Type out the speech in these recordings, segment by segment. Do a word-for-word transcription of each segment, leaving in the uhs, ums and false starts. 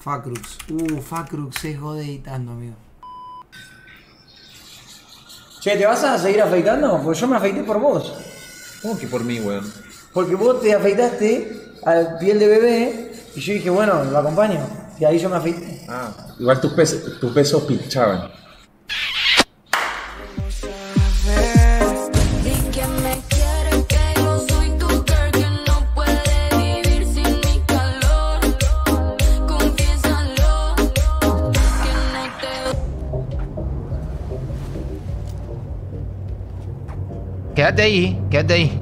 FACRUX. Uh, FACRUX es jode editando, amigo. Che, ¿te vas a seguir afeitando? Porque yo me afeité por vos. ¿Cómo que por mí, weón? Porque vos te afeitaste a piel de bebé y yo dije, bueno, lo acompaño. Y ahí yo me afeité. Ah, igual tus pesos, tus pesos pinchaban. Quédate ahí, quédate ahí.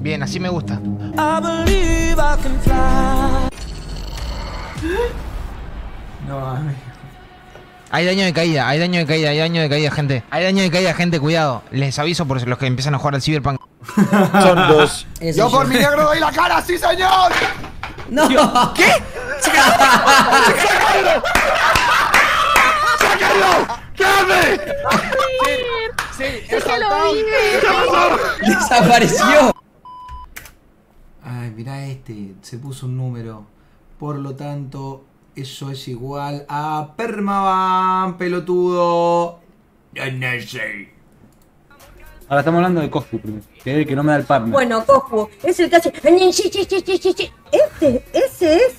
Bien, así me gusta. No, amigo. Hay daño de caída, hay daño de caída, hay daño de caída, gente. Hay daño de caída, gente, cuidado. Les aviso por los que empiezan a jugar al Cyberpunk. Son dos. Eso yo por yo. Mi negro doy la cara, sí, señor. No. Dios. ¿Qué? ¡Sácalo! ¡Sácalo! ¡Quédame! Sí, es que lo vi. ¡Desapareció! Ay, mirá este, se puso un número. Por lo tanto, eso es igual a Permaban, pelotudo. Ahora estamos hablando de Coscu, que es el que no me da el partner. Bueno, Coscu, es el que hace... Este, ese es...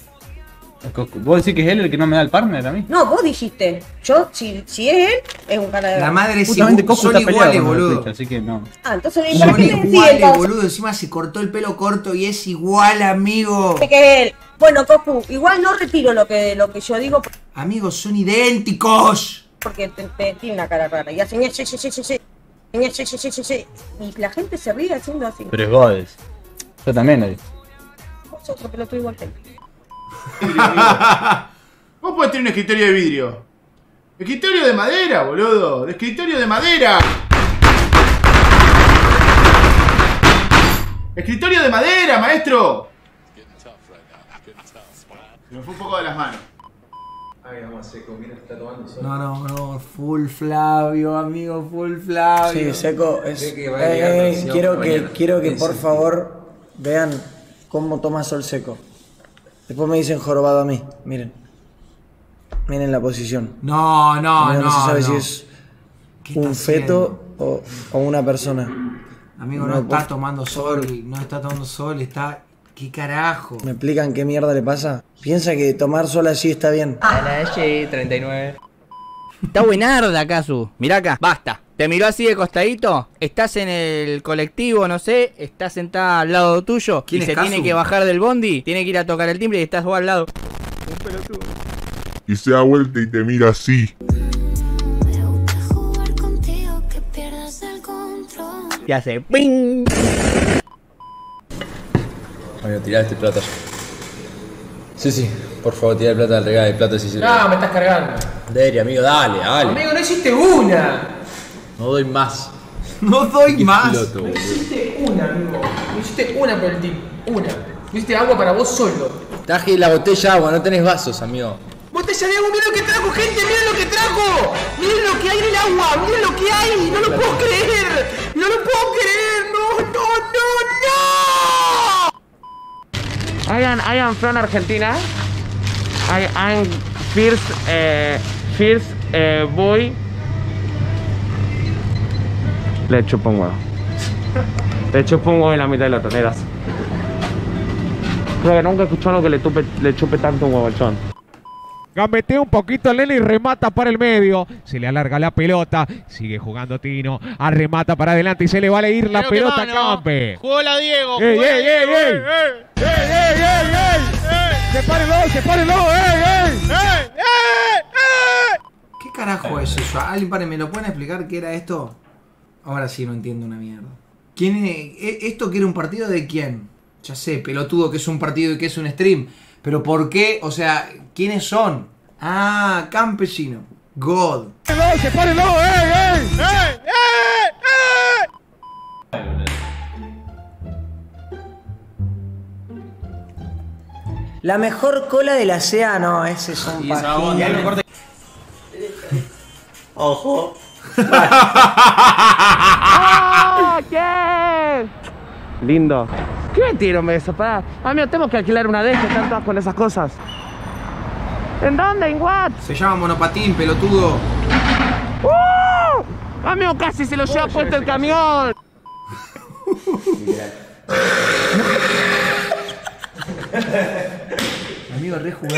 ¿Vos decís que es él el que no me da el partner a mí? No, vos dijiste. Yo, si, si es él, es un cara de... La madre es igual, son iguales, boludo. Así que no. Ah, entonces le dije, ¿qué le iguales, boludo? Encima se cortó el pelo corto y es igual, amigo. Que es él. Bueno, Coscu, igual no retiro lo que, lo que yo digo. Amigos, son idénticos. Porque te, te, tiene una cara rara. Y hacen... Sí, sí, sí, sí, sí. Sí, sí, sí, sí, sí. Y la gente se ríe haciendo así. Pero es Godes. Yo también lo digo. Vos otro pelotudo igual que él. Vos podés tener un escritorio de vidrio. Escritorio de madera, boludo. De escritorio de madera. Escritorio de madera, maestro. Se me fue un poco de las manos. Ay, vamos a Seco, mira, está tomando sol. No, no, no, full Flavio, amigo, full Flavio. Sí, Seco, es... Que eh, eh, quiero, que, quiero que por favor vean cómo toma sol Seco. Después me dicen jorobado a mí, miren. Miren la posición. No, no, no. No se sabe no. si es un feto o, o una persona. Amigo, no, no está tomando sol, no está tomando sol, está... ¿Qué carajo? ¿Me explican qué mierda le pasa? Piensa que tomar sol así está bien. A la H, treinta y nueve. Está buenarda, Casu. Mirá acá, basta. Te miró así de costadito, estás en el colectivo, no sé, estás sentada al lado tuyo y se tiene que bajar del bondi, tiene que ir a tocar el timbre y estás vos al lado. Un pelotudo. Y se da vuelta y te mira así. Me gusta jugar contigo, que pierdas el control. Y hace ¡ping! Voy a tirar este plata. Sí, sí, por favor, tira el plata al regalo, el plata sí se... No, me estás cargando. Deri, amigo, dale, dale. Amigo, no hiciste una. No doy más. No doy más. Piloto, no hiciste una, amigo. No hiciste una por el team. Una. No hiciste agua para vos solo. Traje la botella de agua, no tenés vasos, amigo. Botella de agua, mirá lo que trajo, gente, mirá lo que trajo. Mirá lo que hay en el agua, mirá lo que hay. No lo Plata. puedo creer. No lo puedo creer. No, no, no, no. I am, I am from Argentina. I am first, eh, first eh, boy. Le chupo un huevo. Le chupo un huevo en la mitad de la tonelada. Creo que nunca escuchó lo que le, tupe, le chupe tanto un huevo al chon. Gambetea un poquito Lena y remata para el medio. Se le alarga la pelota. Sigue jugando Tino. Arremata para adelante y se le va a leer la Creo pelota a Campe. Jugó la Diego. ¡Ey, ey, ey, ey! ¡Ey, ey, ey, ey! ¡Ey! ¡Sepárenlo, sepárenlo! ¡Ey, ey! ¡Ey, ey, ey! ¿Qué carajo es eso? Alguien, pare, ¿me lo pueden explicar qué era esto? Ahora sí no entiendo una mierda. ¿Quién es? ¿Esto que era un partido de quién? Ya sé, pelotudo, que es un partido y que es un stream. Pero ¿por qué? O sea, ¿quiénes son? Ah, campesino. God. ¡Sepárenlo! ¡Ey, ey! ¡Ey, ey, ey! La mejor cola del océano, ese es un partido. Ojo. ¡Ah, qué lindo! ¿Qué tiro me desapará? Amigo, tengo que alquilar una de estas, están todas con esas cosas. ¿En dónde? ¿En what? Se llama monopatín, pelotudo. ¡Uh! ¡Amigo, casi se lo lleva oh, puesto el camión! Amigo, re jugado.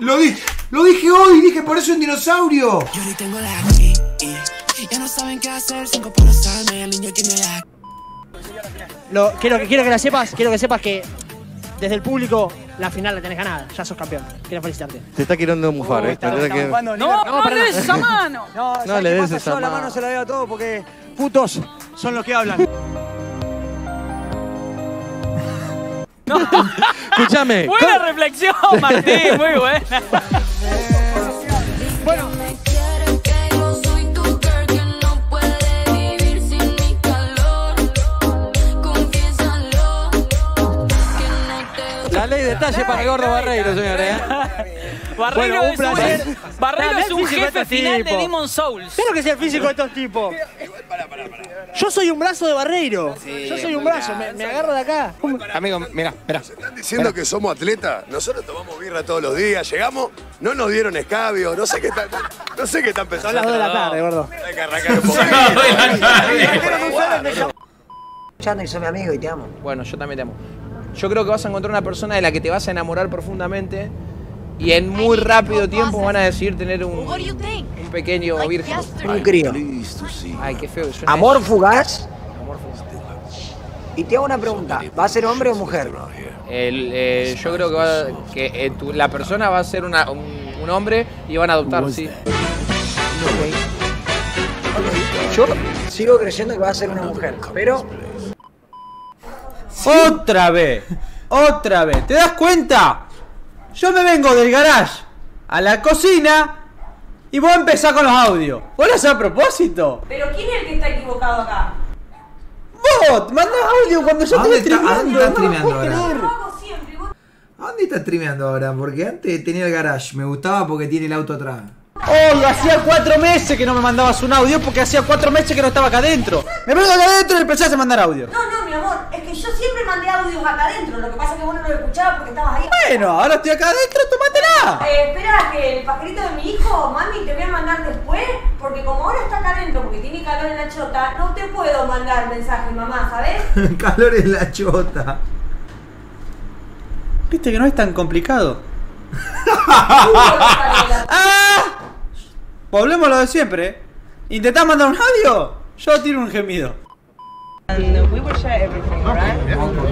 Lo dije, lo dije hoy, dije por eso un dinosaurio. Yo hoy tengo la y, y, ya no saben qué hacer, cinco por usarme, el niño tiene la. Lo, quiero, quiero que la sepas, quiero que sepas que desde el público la final la tenés ganada, ya sos campeón. Quiero felicitarte. Te está queriendo mufar, oh, eh. Está, está que... no, no, no, no le des esa mano. No, no le des esa mano. Yo la mano se la veo a todos porque putos son los que hablan. No. Escúchame. Buena ¿cómo? Reflexión, Martín, muy buena. Bueno, la ley de detalle para el gordo Barreiro, señores. Barreiro, bueno, es, un un, Barreiro es un jefe final tipo de Demon Souls. Pero que sea el físico de estos tipos. Para, para, para. Yo soy un brazo de Barreiro. Sí, yo soy un brazo, me, me agarro de acá. Amigo, mirá, mirá. ¿Se están diciendo mirá. que somos atletas? Nosotros tomamos birra todos los días, llegamos, no nos dieron escabio, no sé qué están, no sé qué están pensando. Son las dos de la tarde, gordo. Hay que arrancar un poco. Chandy, soy mi amigo y te amo. Bueno, yo también te amo. Yo creo que vas a encontrar una persona de la que te vas a enamorar profundamente y en muy rápido tiempo van a decidir tener un, un pequeño virgen. Un crío. Ay, qué feo. Amor fugaz. Amor fugaz. Y te hago una pregunta, ¿va a ser hombre o mujer? El, eh, yo creo que, va, que eh, tu, la persona va a ser una, un, un hombre y van a adoptar, sí. Okay. Okay. Yo sigo creyendo que va a ser una mujer, pero... ¿Sí? Otra vez, otra vez, ¿te das cuenta? Yo me vengo del garage a la cocina y vos empezás con los audios. ¿Vos lo hacés a propósito? ¿Pero quién es el que está equivocado acá? ¡Vos! ¡Mandás audio cuando yo te estoy trimeando! ¿A dónde estás trimeando ahora? ¿A dónde estás trimeando ahora? Porque antes tenía el garage, me gustaba porque tiene el auto atrás. ¡Oh! Hacía cuatro meses que no me mandabas un audio porque hacía cuatro meses que no estaba acá adentro. Me vengo acá adentro y empezás a mandar audio. No, no, mi amor, es que yo siempre mandé audios acá adentro. Lo que pasa es que vos no lo escuchabas porque estabas ahí. Bueno, ahora estoy acá adentro, tómatela. Eh, espera que el pajarito de mi hijo, mami, te voy a mandar después. Porque como ahora está acá adentro, porque tiene calor en la chota, no te puedo mandar mensaje, mamá, ¿sabés? Calor en la chota. Viste que no es tan complicado. ¡Ah! Volvemos a lo de siempre. ¿Intentás mandar un audio? Yo tiro un gemido. And we will share everything, right?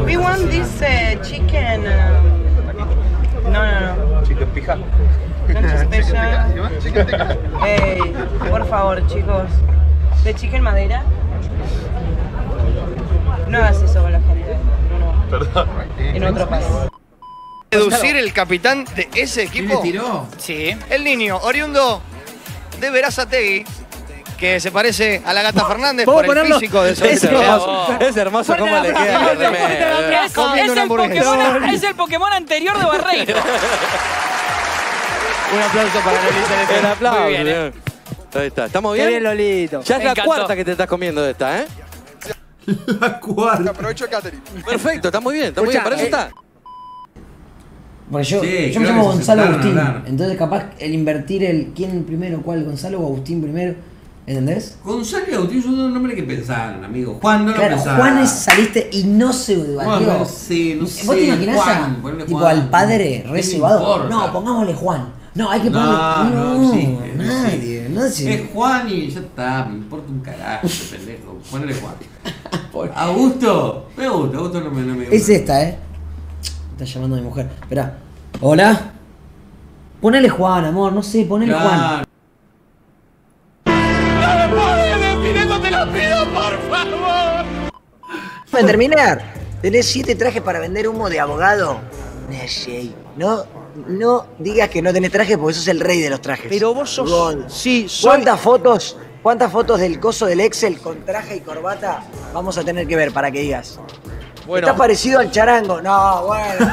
We want this uh, chicken. Uh... No, no, no. Chicken pija. Noche especial. Chicken pija. Hey, por favor, chicos. ¿De chicken madera? No hagas eso con la gente. No. Perdón. En otro país. ¿Reducir el capitán de ese equipo? ¿Quién le tiró? Sí. El niño, oriundo de Berazategui, que se parece a la Gata Fernández por el físico de su es, oh. es hermoso cómo le queda. Es, es, el Pokémon, es el Pokémon anterior de Barreiro. Un aplauso para Lolita. Un aplauso. Muy bien, ¿eh? Ahí está. ¿Estamos bien? Qué bien, Lolito. Ya es Me la encantó. cuarta que te estás comiendo de esta, ¿eh? La cuarta. Aprovecho Catherine. Perfecto, está muy bien, está muy Escuchá, bien. Para eso eh. está. Bueno, yo, sí, yo me llamo Gonzalo Agustín, entonces capaz el invertir el quién primero, cuál, Gonzalo o Agustín primero, ¿entendés? Gonzalo y Agustín son dos nombres que pensaron, amigo. Juan no claro, lo pensaron. Juan es, saliste y no se debatió. No, no sé, no sé. ¿Vos te imaginás Juan, a, tipo, Juan, al padre reservado? No, pongámosle Juan. No, hay que ponerle... No, no, no existe, nadie, no existe. Es Juan y ya está, me importa un carajo, pendejo. Ponle Juan. Augusto, me gusta, Augusto no me, no me gusta. Es esta, ¿eh? Está llamando a mi mujer. Esperá. ¿Hola? Ponele Juan, amor. No sé, ponele claro. Juan. ¡No me podés decir eso! ¡Te lo pido, por favor! Para terminar, tenés siete trajes para vender humo de abogado. No, no digas que no tenés trajes porque sos el rey de los trajes. Pero vos sos... Bon. Sí, soy... ¿Cuántas fotos, cuántas fotos del coso del Excel con traje y corbata vamos a tener que ver para que digas? Bueno. Está parecido al charango. No, bueno. No,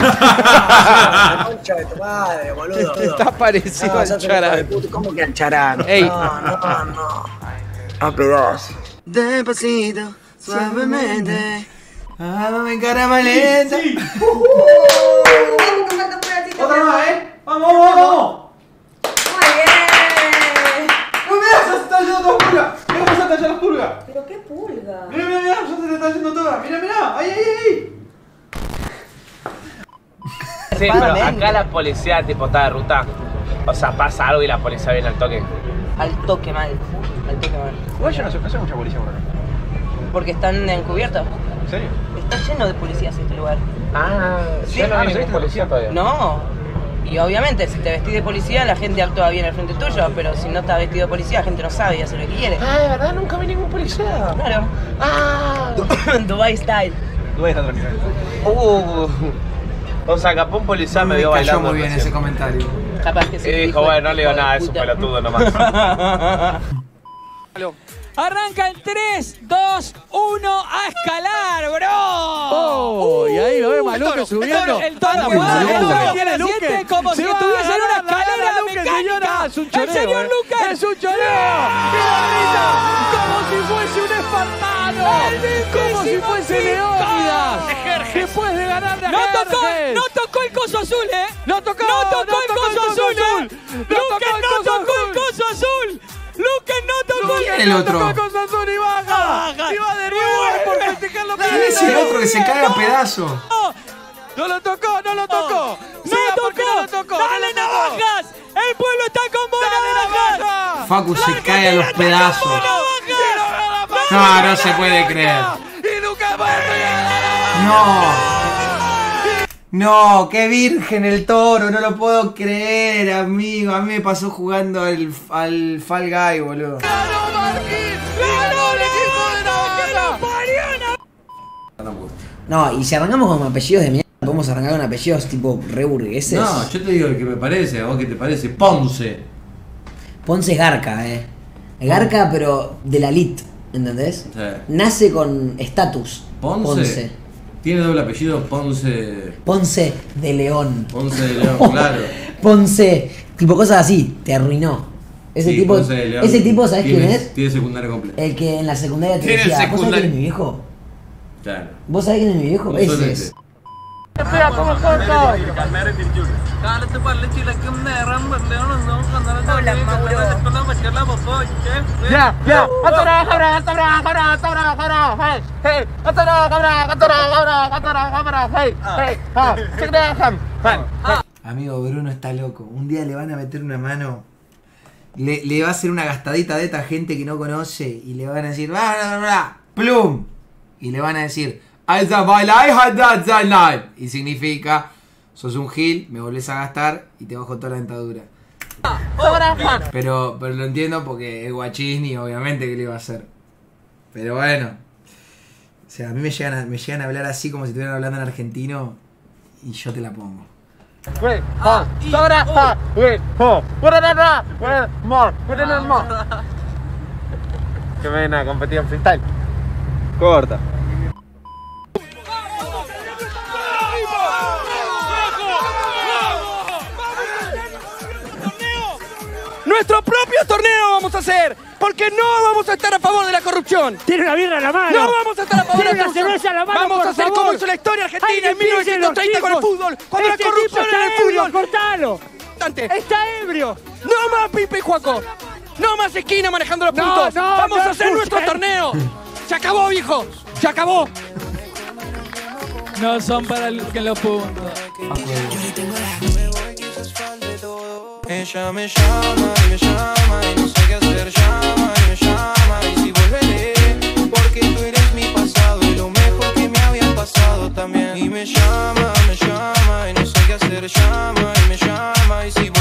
concha de tu madre, boludo. Está parecido no, al charango. ¿Cómo que al charango? Ey. No, no, no. A pedazos. Despacito, suavemente. Ah, me encara maleta. Sí, sí. Uh -huh. Otra más, ¿eh? Vamos, vamos, vamos. Muy bien. No me das, se están yendo todas pulgas. Mira cómo se están yendo las pulgas. Pero qué pulga. Mira, mira, mira, ya se te están yendo todas. Mira, mira, ahí, ahí, ahí. Sí, pero acá la policía tipo está de ruta. O sea, pasa algo y la policía viene al toque. Al toque mal. Al toque mal. Igual yo no sé, no sé mucha policía por acá. Porque están encubiertos. ¿En serio? Está lleno de policías este lugar. Ah, sí, yo no, ah, no soy policía todavía. No. Y obviamente, si te vestís de policía, la gente actúa bien al frente tuyo, pero si no estás vestido de policía, la gente no sabe y hace lo que quiere. Ah, de verdad, nunca vi ningún policía. Claro. Ah. Dubai style. Dubai está tranquilo. Uh. O sea, capaz un policía me vio bailando. Me cayó muy bien ese comentario. Capaz que sí. Y dijo, bueno, no le digo nada, es un pelotudo nomás. Arranca en tres, dos, uno, a escalar, bro. Oh, uh, y ahí lo ve Maluque subiendo. El toro, el toro tiene Luque. Como si estuviese en una escalera mecánica. Es un choreo. El señor Luque es un choreo. Como si fuese un espartano. Como si fuese Leónidas. Después de ganar la Jerjes. No tocó el coso azul, eh. No tocó el coso azul. Luque no tocó el coso azul. Luque no tocó el otro. Y baja. Y va de nuevo por festejar lo que le dice. Es el otro que se cae a pedazos. No lo tocó, no lo tocó. No lo tocó. Dale navajas. El pueblo está con vos, navajas. Facu se cae a los pedazos. No, no se puede creer. Y Luque no. No, qué virgen el toro, no lo puedo creer, amigo. A mí me pasó jugando al, al Fall Guy, boludo. ¡Ganó Marquín! ¡Ganó el equipo de Navarra! No, y si arrancamos con apellidos de mierda, podemos arrancar con apellidos tipo re burgueses. No, yo te digo el que me parece, a vos que te parece, Ponce. Ponce es Garca, eh. Garca, oh. Pero de la elite, ¿entendés? Sí. Nace con estatus. Ponce. Ponce. Tiene doble apellido, Ponce... Ponce de León. Ponce de León, claro. Ponce, tipo cosas así, te arruinó. Ese sí, tipo, Ponce de León. Ese tipo, ¿sabes quién es? Tiene secundaria completa. El que en la secundaria te ¿Tiene decía, secundaria? ¿Vos sabés quién es mi viejo? Claro. ¿Vos sabés quién es mi viejo? Ese es. Espera, ¿cómo corta? Ya, ya, amigo, Bruno está loco. Un día le van a meter una mano. Le, le va a hacer una gastadita de esta gente que no conoce. Y le van a decir, bla, bla, bla, plum. Y le van a decir, y significa, sos un gil, me volvés a gastar y te bajo toda la dentadura. Pero, pero lo entiendo porque es guachín y obviamente que le iba a hacer. Pero bueno. O sea, a mí me llegan a, me llegan a hablar así como si estuvieran hablando en argentino y yo te la pongo. Que me vienen a competir en freestyle. Corta. Nuestro propio torneo vamos a hacer, porque no vamos a estar a favor de la corrupción. Tiene una birra en la mano. No vamos a estar a favor de la corrupción. La mano, vamos a hacer favor. Como hizo la historia argentina en mil novecientos treinta con el fútbol, cuando este la corrupción era el ebrio, fútbol. Cortalo. Está ebrio. No más Pipe y Juaco. No más esquina manejando los puntos. No, no, vamos no a hacer escuchen. Nuestro torneo. Se acabó, viejo. Se acabó. No son para los que los puntos. Ella me llama y me llama y no sé qué hacer. Llama y me llama y si volveré, porque tú eres mi pasado y lo mejor que me había pasado también. Y me llama, me llama y no sé qué hacer. Llama y me llama y si volveré.